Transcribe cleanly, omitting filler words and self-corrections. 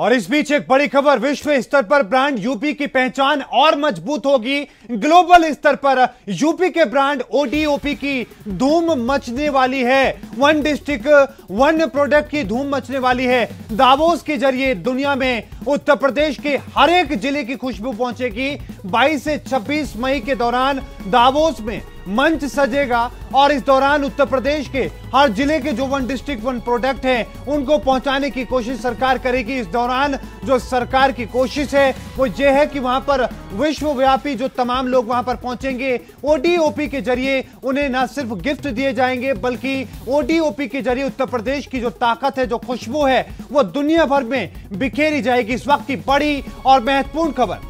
और इस बीच एक बड़ी खबर, विश्व स्तर पर ब्रांड यूपी की पहचान और मजबूत होगी। ग्लोबल स्तर पर यूपी के ब्रांड ओडीओपी की धूम मचने वाली है। वन डिस्ट्रिक्ट वन प्रोडक्ट की धूम मचने वाली है। दावोस के जरिए दुनिया में उत्तर प्रदेश के हर एक जिले की खुशबू पहुंचेगी। 22 से 26 मई के दौरान दावोस में मंच सजेगा और इस दौरान उत्तर प्रदेश के हर जिले के जो वन डिस्ट्रिक्ट वन प्रोडक्ट हैं उनको पहुंचाने की कोशिश सरकार करेगी। इस दौरान जो सरकार की कोशिश है वो ये है कि वहां पर विश्वव्यापी जो तमाम लोग वहां पर पहुंचेंगे, ओडीओपी के जरिए उन्हें न सिर्फ गिफ्ट दिए जाएंगे बल्कि ओडीओपी के जरिए उत्तर प्रदेश की जो ताकत है, जो खुशबू है, वो दुनिया भर में बिखेरी जाएगी। इस वक्त की बड़ी और महत्वपूर्ण खबर।